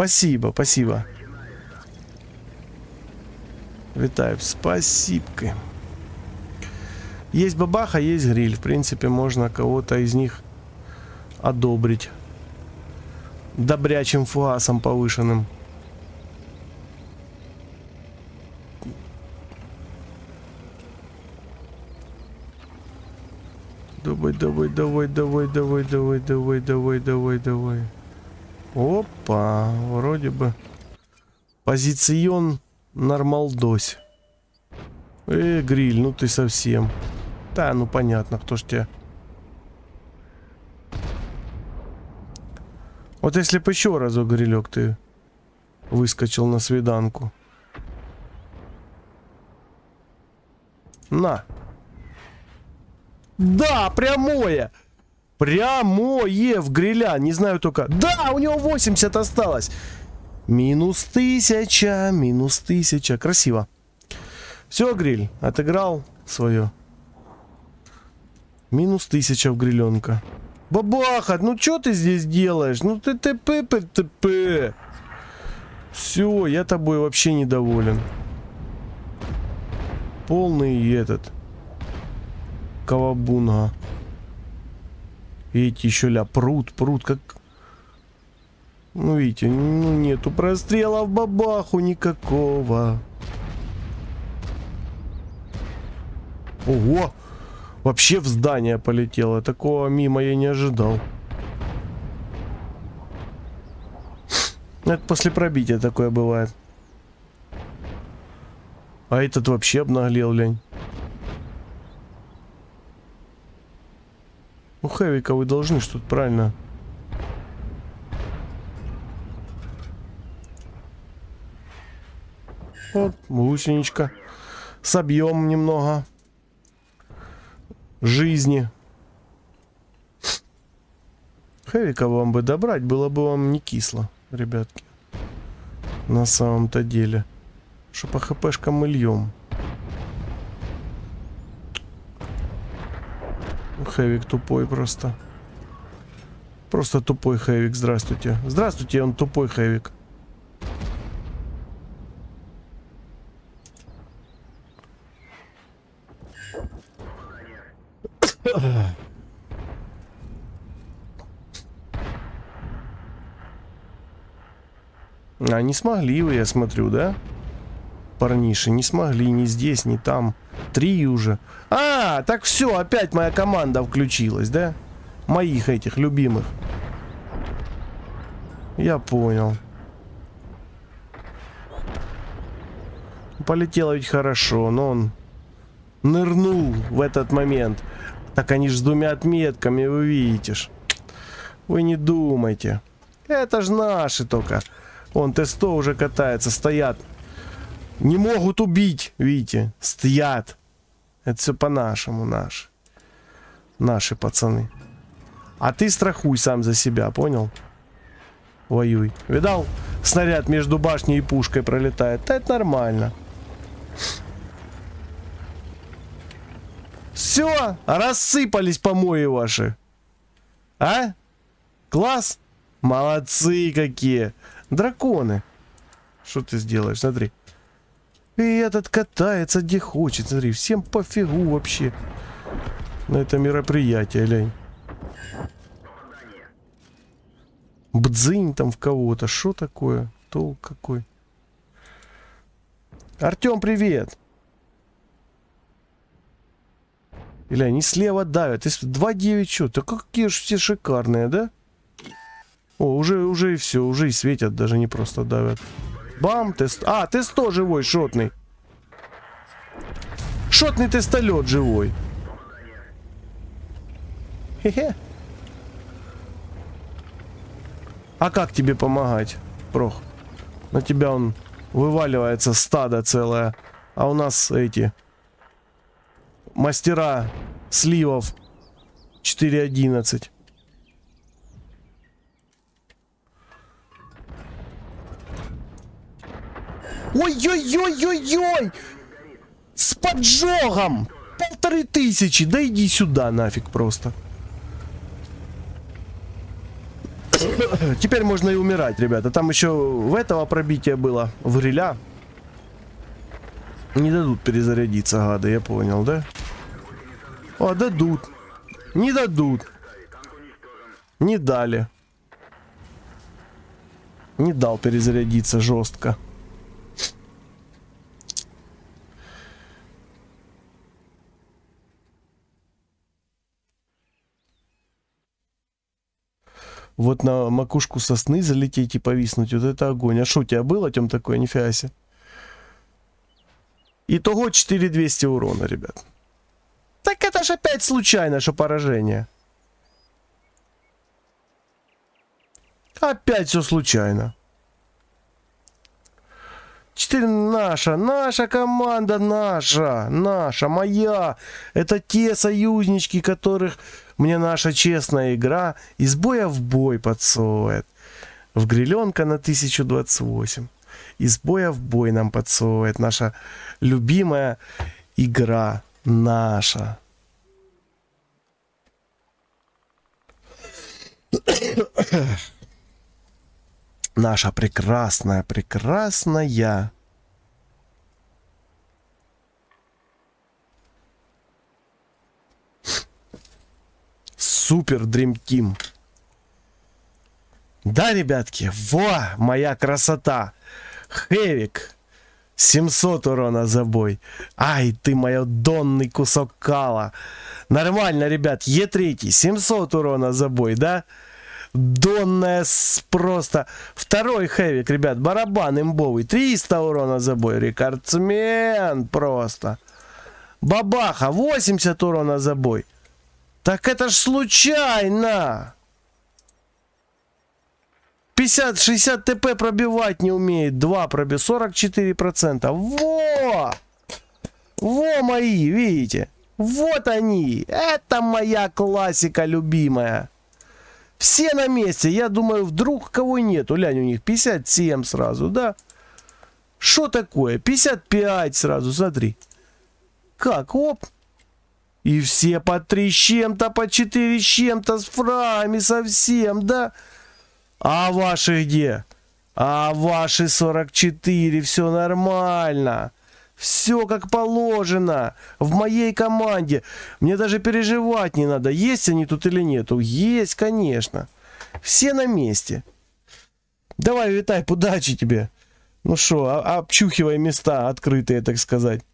Спасибо, спасибо. Витаю, спасибо. Есть бабаха, есть гриль. В принципе, можно кого-то из них одобрить. Добрячим фуасом повышенным. Давай, давай, давай, давай, давай, давай, давай, давай, давай, давай. Опа, вроде бы. Позицион нормалдось. Гриль, ну ты совсем. Да, ну понятно, кто ж тебя. Вот если бы еще разок, грилек, ты выскочил на свиданку. На. Да, прямое. Прямое в гриля. Не знаю только... Да, у него 80 осталось. Минус 1000, минус 1000. Красиво. Все, гриль, отыграл свое. Минус 1000 в гриленка. Бабаха, ну что ты здесь делаешь? Ну ты ТП. Все, я тобой вообще недоволен. Полный этот. Кавабунга. Видите, еще ля прут, как... Ну видите, ну нету прострела в бабаху никакого. Ого! Вообще в здание полетело. Такого мимо я не ожидал. Это после пробития такое бывает. А этот вообще обнаглел, лень. У Хэвика вы должны что-то правильно. Вот, лученечка. Собьем немного жизни. Хэвика вам бы добрать, было бы вам не кисло, ребятки. На самом-то деле. Что по хпшкам мы льем. Хэвик тупой просто. Просто тупой Хэвик, здравствуйте. Здравствуйте, он тупой Хэвик. А не смогли вы, я смотрю, да? Парниши, не смогли ни здесь, ни там. Три уже. А, так все, опять моя команда включилась, да? Моих этих любимых. Я понял. Полетело ведь хорошо, но он нырнул в этот момент. Так они же с двумя отметками, вы видите ж. Вы не думайте. Это же наши только. Вон Т-100 уже катается, стоят. Не могут убить, видите, стоят. Это все по-нашему, наши. Наши пацаны. А ты страхуй сам за себя, понял? Воюй. Видал, снаряд между башней и пушкой пролетает. Да это нормально. Все, рассыпались помои ваши. А? Класс? Молодцы какие. Драконы. Что ты сделаешь, смотри. И этот катается где хочет, смотри, всем пофигу вообще на это мероприятие, лень. Бдзынь там в кого-то, что такое, толк какой. Артем, привет. Или они слева давят, 2-9, что-то, какие же все шикарные, да? О, уже и все, уже и светят, даже не просто давят. Бам, тест. А, Т-100 живой, шотный. Шотный тестолет живой. Хе-хе. А как тебе помогать, Прох? На тебя он вываливается, стадо целое. А у нас эти мастера сливов 4.11. Ой-ой-ой-ой-ой! С поджогом! 1500! Да иди сюда нафиг просто. Теперь можно и умирать, ребята. Там еще в этого пробития было, в гриля. Не дадут перезарядиться, гады, я понял, да? О, дадут. Не дадут. Не дали. Не дал перезарядиться жестко. Вот на макушку сосны залететь и повиснуть. Вот это огонь. А что у тебя было, Тём, такое? Нифига себе. Итого 4200 урона, ребят. Так это же опять случайно, что поражение. Опять все случайно. 4. Наша команда, наша, моя. Это те союзнички, которых мне наша честная игра из боя в бой подсовывает. В гриленка на 1028. Из боя в бой нам подсовывает наша любимая игра. Наша. Наша прекрасная, прекрасная. Супер Dream Team. Да, ребятки, во, моя красота. Хэвик. 700 урона за бой. Ай, ты мой донный кусок кала. Нормально, ребят. Е3. 700 урона за бой, да? Донная просто. Второй хэвик, ребят. Барабан имбовый. 300 урона за бой. Рекордсмен просто. Бабаха. 80 урона за бой. Так это ж случайно. 50-60 ТП пробивать не умеет. 2 пробив. 44%. Во! Во мои, видите? Вот они. Это моя классика любимая. Все на месте. Я думаю, вдруг кого нету. Лянь, у них 57 сразу, да? Что такое? 55 сразу, смотри. Как, оп. И все по 3 с чем-то, по 4 с чем-то, с фрами совсем, да? А ваши где? А ваши 44, все нормально. Все как положено. В моей команде. Мне даже переживать не надо, есть они тут или нету. Есть, конечно. Все на месте. Давай, Виталь, удачи тебе. Ну что, обчухивай места открытые, так сказать.